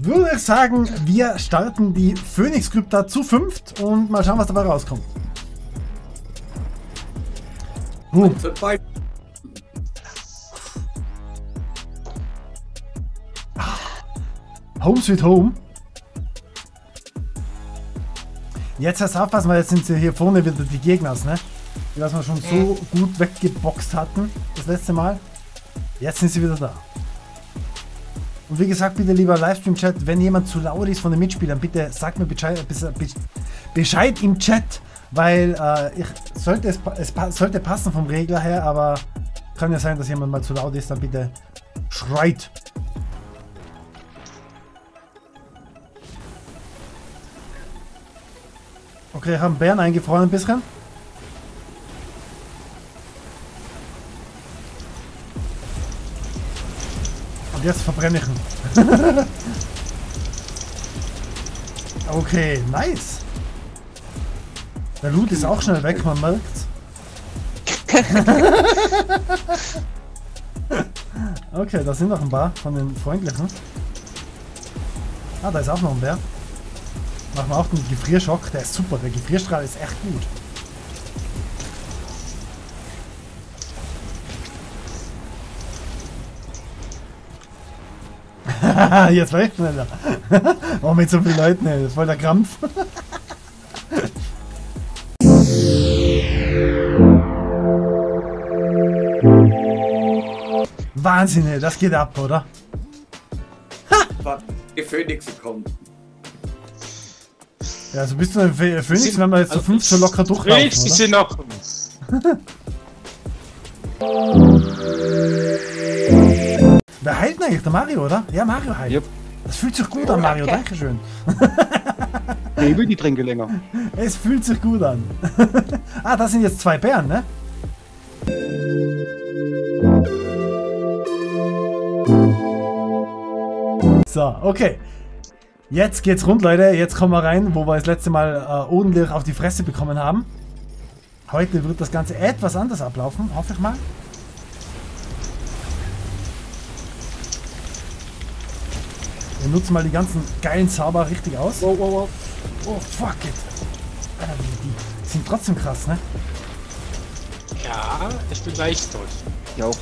würde ich sagen, wir starten die Phoenix Krypter zu 5 und mal schauen, was dabei rauskommt. Home Sweet Home. Jetzt erst aufpassen, weil jetzt sind sie hier vorne wieder die Gegners, ne? Die was wir schon so gut weggeboxt hatten das letzte Mal. Jetzt sind sie wieder da. Und wie gesagt, bitte lieber Livestream-Chat, wenn jemand zu laut ist von den Mitspielern, bitte sagt mir Bescheid im Chat, weil es sollte passen vom Regler her, aber kann ja sein, dass jemand mal zu laut ist, dann bitte schreit. Okay, haben Bären eingefroren ein bisschen. Und jetzt verbrenne ich ihn. Okay, nice. Der Loot ist auch schnell weg, man merkt's. Okay, da sind noch ein paar von den Freundlichen. Ah, da ist auch noch ein Bär. Machen wir auch den Gefrierschock, der ist super, der Gefrierstrahl ist echt gut. Jetzt war ich schneller. Oh, mit so vielen Leuten, ey, das ist voll der Krampf. Wahnsinn, ey, das geht ab, oder? Ha! Die Phoenix kommt. Ja, also bist du ein Phoenix, wenn wir jetzt zu also 5 so locker durchlaufen, oder? Phoenix sind noch. Wer heilt denn eigentlich? Der Mario, oder? Ja, Mario heilt. Yep. Das fühlt sich gut an, Mario, dankeschön. Ich will die Tränke länger. Es fühlt sich gut an. Ah, das sind jetzt 2 Bären, ne? So, okay. Jetzt geht's rund, Leute. Jetzt kommen wir rein, wo wir das letzte Mal Odenlöch auf die Fresse bekommen haben. Heute wird das Ganze etwas anders ablaufen, hoffe ich mal. Wir nutzen mal die ganzen geilen Zauber richtig aus. Wow, wow, wow. Oh, fuck it. Die sind trotzdem krass, ne? Ja, ich bin gleich tot. Ja auch.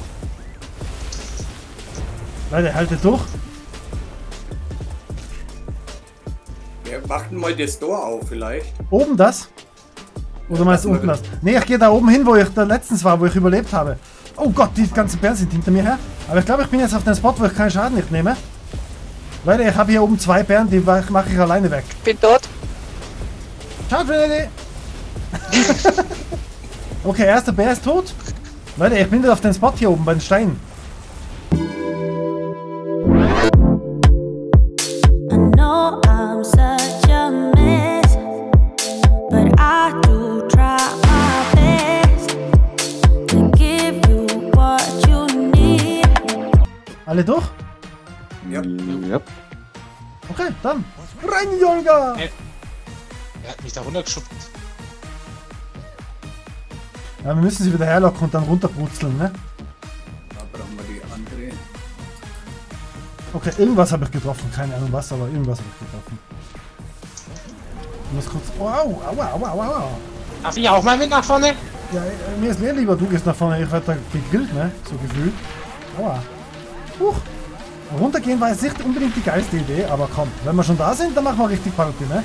Leute, haltet durch. Wir machen mal das Tor auf vielleicht. Oben das? Oder meinst du unten das? Ne, ich gehe da oben hin, wo ich da letztens war, wo ich überlebt habe. Oh Gott, die ganzen Bären sind hinter mir her. Aber ich glaube, ich bin jetzt auf dem Spot, wo ich keinen Schaden nicht nehme. Leute, ich habe hier oben 2 Bären, die mache ich alleine weg. Ich bin tot. Ciao, Trinity. Okay, erster Bär ist tot. Leute, ich bin jetzt auf dem Spot hier oben, bei den Steinen. Alle durch? Ja. Ja. Okay, dann. Rein, Jolga! Hey. Er hat mich da runtergeschubbt. Ja, wir müssen sie wieder herlocken und dann runterbrutzeln, ne? Da brauchen wir die andere. Okay, irgendwas habe ich getroffen. Keine Ahnung was, aber irgendwas habe ich getroffen. Ich muss kurz... Wow, aua, aua, aua, aua. Darf ich auch mal mit nach vorne? Ja, mir ist lieber, du gehst nach vorne. Ich werde da gegrillt, ne? So gefühlt. Aua. Huch. Runtergehen war jetzt nicht unbedingt die geilste Idee, aber komm, wenn wir schon da sind, dann machen wir richtig Party, ne?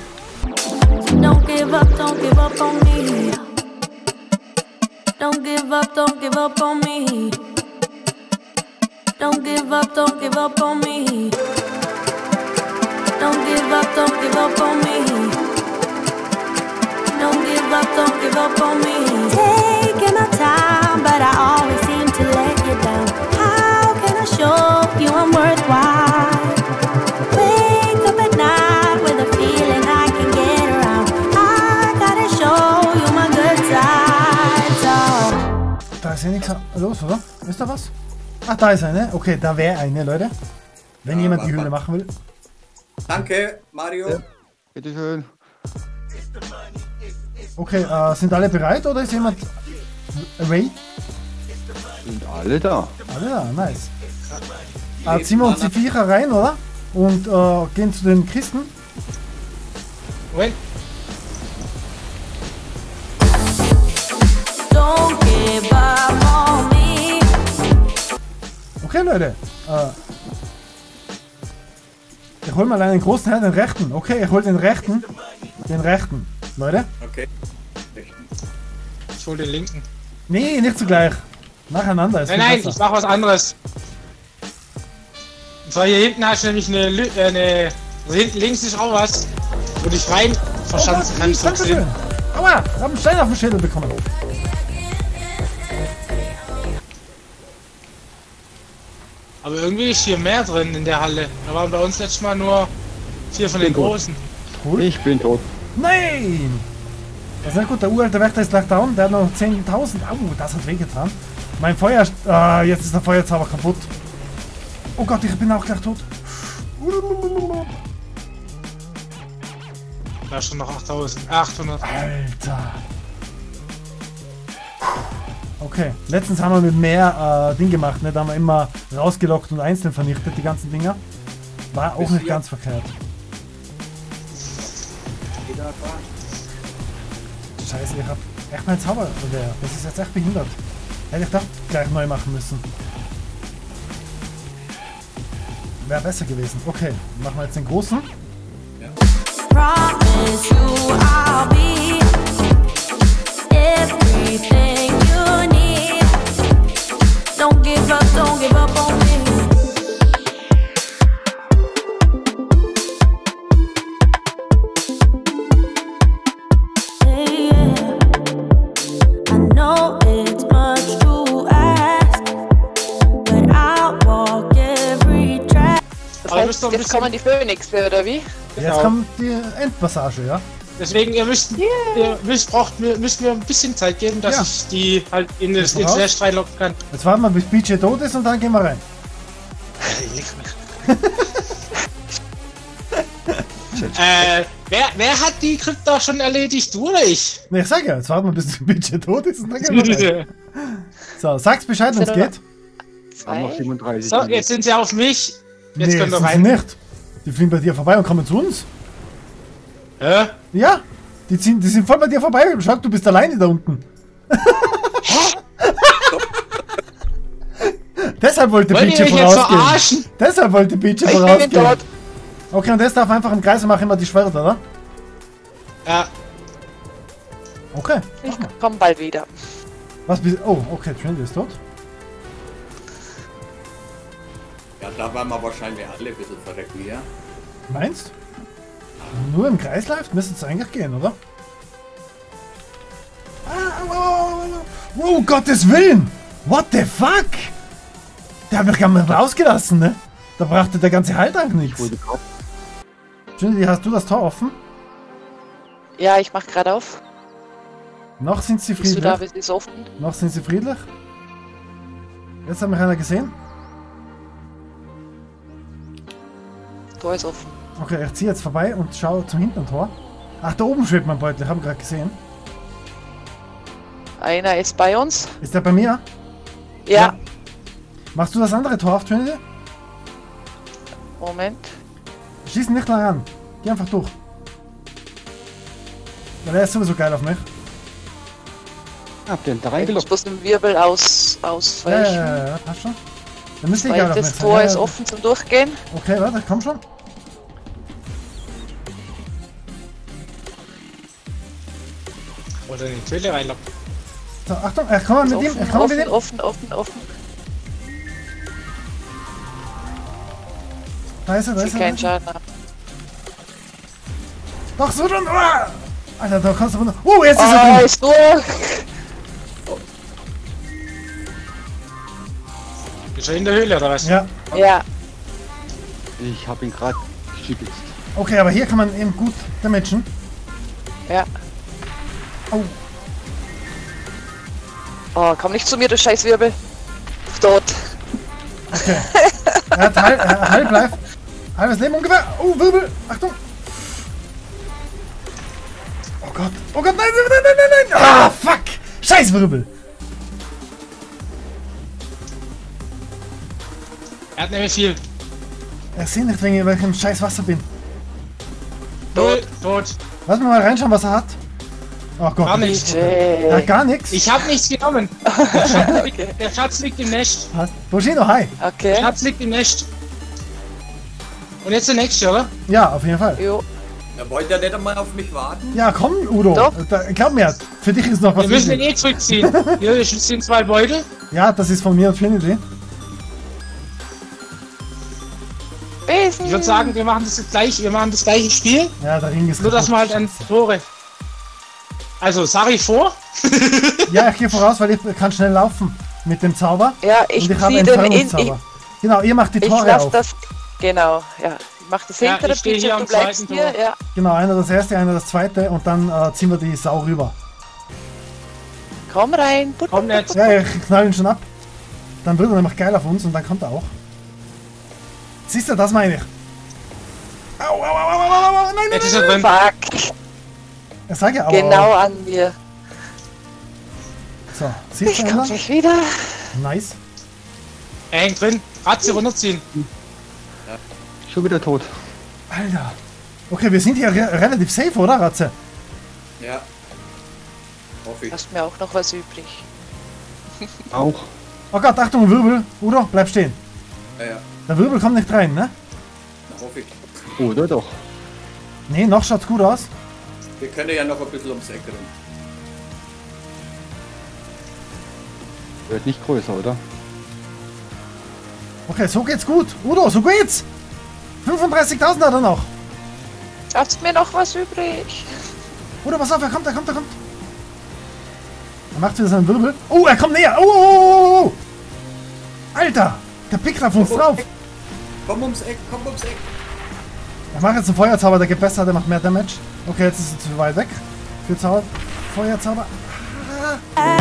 Taking my time, but I always seem to let you down. How can I show you I'm worthwhile? Wake up at night with a feeling I can get around. I gotta show you my good side. So. Da ist ja nichts los, oder? Ist da was? Ach, da ist eine. Okay, da wäre eine, Leute. Wenn jemand die Höhle machen will. Danke, Mario. Ja. Bitteschön. Okay, sind alle bereit oder ist jemand... Ray? Sind alle da. Alle da, nice. Ziehen wir uns die Viecher rein, oder? und gehen zu den Kisten. Moment. Okay, Leute. Ich hol mal einen großen Herrn, den rechten. Okay, ich hol den rechten. Den rechten, Leute. Okay. Ich hol den linken. Nee, nicht zugleich. Nacheinander ist nein, ich mach was anderes. Und zwar hier hinten hast du nämlich eine also hinten links ist auch was, wo dich rein verschanzen kannst. Aua, ich hab einen Stein auf den Schädel bekommen. Aber irgendwie ist hier mehr drin in der Halle. Da waren bei uns letztes Mal nur 4 von den Großen. Cool. Ich bin tot. Nein! Das ist ja gut, der uralte Wächter ist gleich down, der hat noch 10.000. Au, das hat wehgetan. Mein Feuer... jetzt ist der Feuerzauber kaputt. Oh Gott, ich bin auch gleich tot. Da ist schon noch 8.800. Alter! Okay, letztens haben wir mit mehr Ding gemacht, ne? Da haben wir immer rausgelockt und einzeln vernichtet, die ganzen Dinger. War auch nicht ganz verkehrt. Scheiße, ich hab echt mein Zauber. Das ist jetzt echt behindert. Hätte ich das gleich neu machen müssen. Wäre besser gewesen. Okay, machen wir jetzt den großen. Ja. Don't give up on me. Hey, yeah. I know it's much to ask, but I'll walk every track. Das heißt, jetzt kommen die Phönixe, oder wie? Genau. Jetzt kommt die Endpassage, ja? Deswegen, müsst mir ein bisschen Zeit geben, dass ich die halt in den Slash reinlocken kann. Jetzt warten wir, bis BJ tot ist und dann gehen wir rein. Wer hat die Krypta schon erledigt? Du oder ich? Ne, ich sag ja, jetzt warten wir, bis BJ tot ist und dann gehen wir rein. So, sag's Bescheid, wenn's geht. So, jetzt sind sie auf mich. Jetzt können wir rein. Nicht. Die fliegen bei dir vorbei und kommen zu uns. Hä? Ja, die sind voll bei dir vorbei. Schau, du bist alleine da unten. Hä? Deshalb wollte BJ vorausgehen. Deshalb wollte BJ vorausgehen. Okay, und das darf einfach im Kreis machen immer die Schwerter, oder? Ja. Okay. Ich komm bald wieder. Was bist du? Oh, okay, Trinity ist tot. Ja, da waren wir wahrscheinlich alle ein bisschen verreckt, ja? Meinst du? Nur im Kreis läuft, müsste es eigentlich gehen, oder? Oh, Gottes Willen! What the fuck? Der hat mich gar nicht rausgelassen, ne? Da brachte der ganze Heiltrank nichts. Xyndi, hast du das Tor offen? Ja, ich mach gerade auf. Noch sind sie friedlich. Bist du da, wie sie es offen? Noch sind sie friedlich. Jetzt hat mich einer gesehen. Tor ist offen. Okay, ich ziehe jetzt vorbei und schaue zum hinteren Tor. Ach, da oben schwebt mein Beutel, ich habe gerade gesehen. Einer ist bei uns. Ist der bei mir? Ja. Machst du das andere Tor auf, Trinity? Moment. Schieß ihn nicht lang an. Geh einfach durch. Weil er ist sowieso geil auf mich. Ab den da reingelockt. Ich muss den Wirbel ausweichen. Ja, passt schon. Dann müsst ihr geil auf mich sein. Das Tor ist offen zum Durchgehen. Okay, warte, komm schon. Oder in die Töle reinlocken. So, Achtung, er kann mit ihm, er kann mit ihm. Offen. Da ist er. Kein Schaden. Doch, so drin. Alter, da kannst du runter. Jetzt ist er drin. Ist durch. Bist du in der Höhle oder was? Ja. Ja. Ich hab ihn gerade geschüttelt. Okay, aber hier kann man eben gut damagen. Ja. Oh. Oh, komm nicht zu mir, du Scheißwirbel. Tot. Okay. Er hat Halblife. Halbes Leben ungefähr. Oh, Wirbel. Achtung. Oh Gott. Oh Gott, nein. Ah, fuck. Scheißwirbel. Er hat nämlich viel. Ich sehe nicht, wenn ich in welchem scheiß Wasser bin. Tot. Lass mir mal reinschauen, was er hat. Oh Gott. Gar nichts. Ja, gar nichts. Ich hab nichts genommen. Der Schatz liegt im Nest. Was? Buschino, hi. Okay. Der Schatz liegt im Nest. Und jetzt der nächste, oder? Ja, auf jeden Fall. Jo. Da wollte ja nicht einmal auf mich warten. Ja, komm, Udo. Doch. Glaub mir, für dich ist noch was. Wir müssen den eh zurückziehen. Hier sind zwei Beutel. Ja, das ist von mir und Trinity. Ich würde sagen, wir machen das gleich, wir machen das gleiche Spiel. Ja, der Ring ist nur, dass wir halt an Tore. Also, sag ich vor? Ja, ich gehe voraus, weil ich kann schnell laufen mit dem Zauber. Ja, ich habe einen Entfernungszauber. Genau, ihr macht die Tore auf. Das, genau, ja. Macht das hintere Pitch und du bleibst hier. Ja. Genau, einer das erste, einer das zweite und dann ziehen wir die Sau rüber. Komm rein, put, komm jetzt. Ja, ich knall ihn schon ab. Dann wird er nämlich geil auf uns und dann kommt er auch. Siehst du, das meine ich. Au, au, au, au, au, au, nein, nein, nein, fuck. Er sagt ja auch. Genau an mir. So, siehst du, ich komm nicht wieder. Nice. Er hängt drin. Ratze runterziehen. Ja. Schon wieder tot. Alter. Okay, wir sind hier relativ safe, oder, Ratze? Ja. Hoffe ich. Hast mir auch noch was übrig. Auch. Oh Gott, Achtung, Wirbel. Udo, bleib stehen. Ja, ja. Der Wirbel kommt nicht rein, ne? Na, hoffe ich. Oder doch? Ne, noch schaut's gut aus. Wir können ja noch ein bisschen ums Eck rennen. Wird nicht größer, oder? Okay, so geht's gut. Udo, so geht's! 35.000 hat er noch. Habt mir noch was übrig? Udo, pass auf, er kommt, er kommt, er kommt. Er macht wieder seinen Wirbel. Oh, er kommt näher. Oh, oh, oh, oh. Alter! Der Pick auf uns drauf! Komm ums Eck, komm ums Eck! Er macht jetzt einen Feuerzauber, der geht besser, der macht mehr Damage. Okay, jetzt ist er zu weit weg. Für Zauber. Feuerzauber. Ah.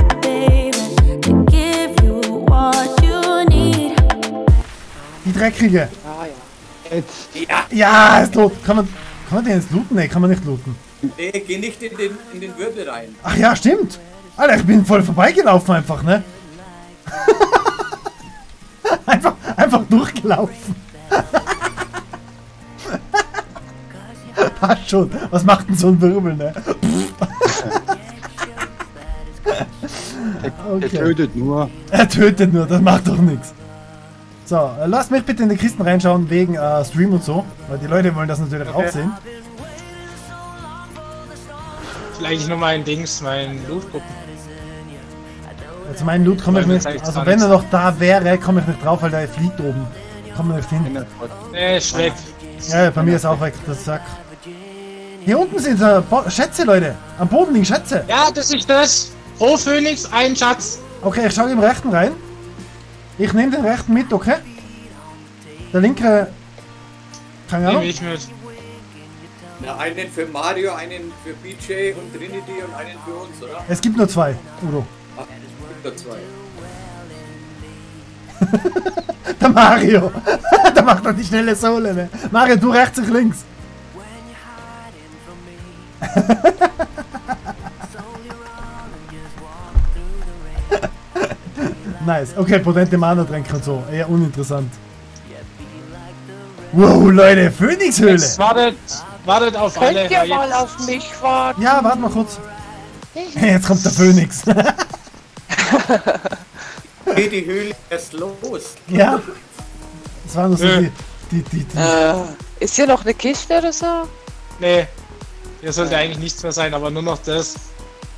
Die Dreckkriege! Ah, ja. Jetzt. Ja! Ja, ist tot! Kann man den jetzt looten? Ne, kann man nicht looten. Nee, geh nicht in den Wirbel rein. Ach ja, stimmt! Alter, ich bin voll vorbeigelaufen einfach, ne? Einfach durchgelaufen. Passt schon. Was macht denn so ein Wirbel, ne? Okay. Er tötet nur. Er tötet nur, das macht doch nichts. So, lasst mich bitte in die Kisten reinschauen wegen Stream und so. Weil die Leute wollen das natürlich auch sehen. Vielleicht noch mein Dings, mein Loot gucken. Also mein Loot komme ich nicht, also wenn er noch da wäre, komme ich nicht drauf, weil der fliegt oben. Komm nicht hin. Er ist weg. Ja, bei mir ist auch weg, das Sack. Hier unten sind Schätze, Leute. Am Boden liegen Schätze. Ja, das ist das. Pro Phoenix, ein Schatz. Okay, ich schaue im rechten rein. Ich nehme den rechten mit, okay? Der linke... Keine Ahnung. Nehme ich mit. Na, einen für Mario, einen für BJ und Trinity und einen für uns, oder? Es gibt nur zwei, Udo. Ach. Der Mario! Der macht doch die schnelle Sohle, ne? Mario, du rechts und links! Nice. Okay, potente Mana-Tränke und so. Eher uninteressant. Wow, Leute, Phoenix-Höhle! Wartet auf alle. Könnt ihr mal auf mich warten? Ja, warte mal kurz. Jetzt kommt der Phoenix. Geht die Höhle erst los. Ja. Das war nur so die. Ist hier noch eine Kiste oder so? Nee. Hier sollte eigentlich nichts mehr sein, aber nur noch das.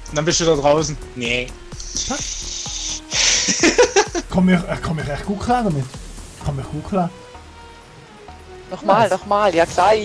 Und dann bist du da draußen. Nee. komm ich echt gut klar damit. Nochmal, ja klar.